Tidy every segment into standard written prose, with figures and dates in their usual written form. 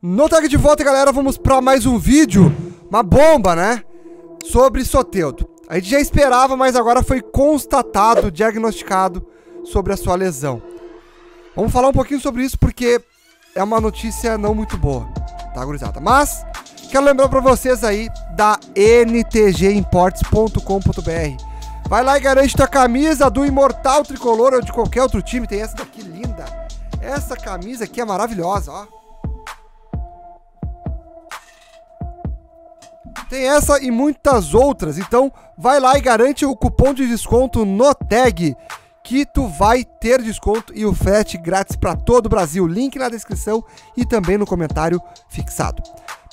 No tag de volta, galera, vamos pra mais um vídeo, uma bomba, né, sobre Soteldo. A gente já esperava, mas agora foi constatado, diagnosticado sobre a sua lesão. Vamos falar um pouquinho sobre isso porque é uma notícia não muito boa, tá, gurizada? Mas quero lembrar pra vocês aí da ntgimports.com.br. Vai lá e garante tua camisa do Imortal Tricolor ou de qualquer outro time. Tem essa daqui linda. Essa camisa aqui é maravilhosa, ó. Tem essa e muitas outras, então vai lá e garante o cupom de desconto no tag, que tu vai ter desconto e o frete grátis para todo o Brasil. Link na descrição e também no comentário fixado.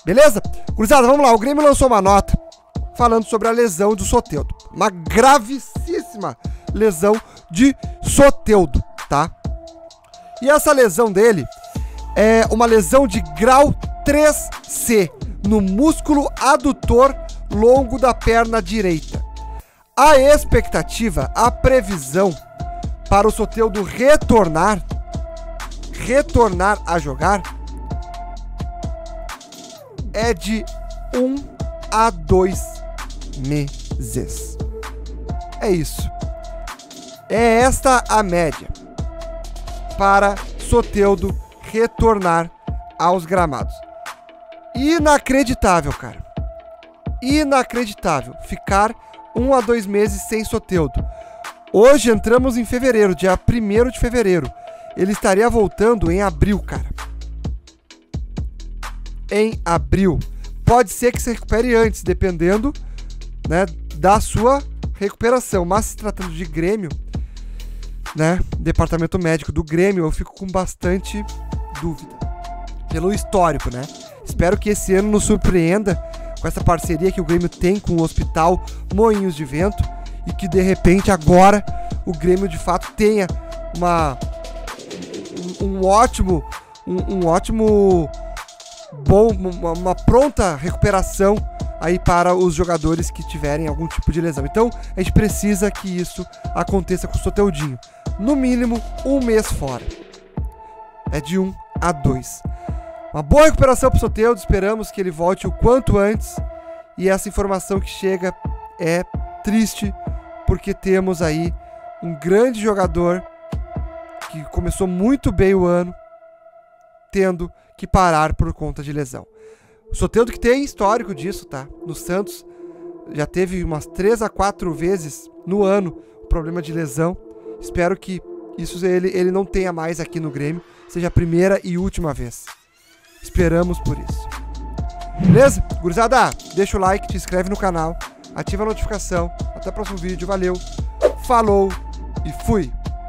Beleza? Cruzada, vamos lá, o Grêmio lançou uma nota falando sobre a lesão do Soteldo. Uma gravíssima lesão de Soteldo, tá? E essa lesão dele é uma lesão de grau 3C. No músculo adutor longo da perna direita. A expectativa, a previsão para o Soteldo retornar a jogar é de 1 a 2 meses. É isso. É esta a média para Soteldo retornar aos gramados. Inacreditável, cara. Inacreditável. Ficar 1 a 2 meses sem Soteldo. Hoje entramos em fevereiro, dia 1º de fevereiro. Ele estaria voltando em abril, cara. Em abril. Pode ser que se recupere antes, dependendo, né, da sua recuperação. Mas se tratando de Grêmio, né, departamento médico do Grêmio, eu fico com bastante dúvida. Pelo histórico, né? Espero que esse ano nos surpreenda com essa parceria que o Grêmio tem com o Hospital Moinhos de Vento e que, de repente, agora o Grêmio, de fato, tenha uma pronta recuperação aí para os jogadores que tiverem algum tipo de lesão. Então, a gente precisa que isso aconteça com o Soteldinho. No mínimo, 1 mês fora. É de 1 a 2. Uma boa recuperação para o Soteldo, esperamos que ele volte o quanto antes. E essa informação que chega é triste, porque temos aí um grande jogador que começou muito bem o ano, tendo que parar por conta de lesão. O Soteldo que tem histórico disso, tá? No Santos, já teve umas 3 a 4 vezes no ano problema de lesão. Espero que isso ele não tenha mais aqui no Grêmio, seja a primeira e última vez. Esperamos por isso. Beleza? Gurizada, deixa o like, te inscreve no canal, ativa a notificação. Até o próximo vídeo. Valeu, falou e fui!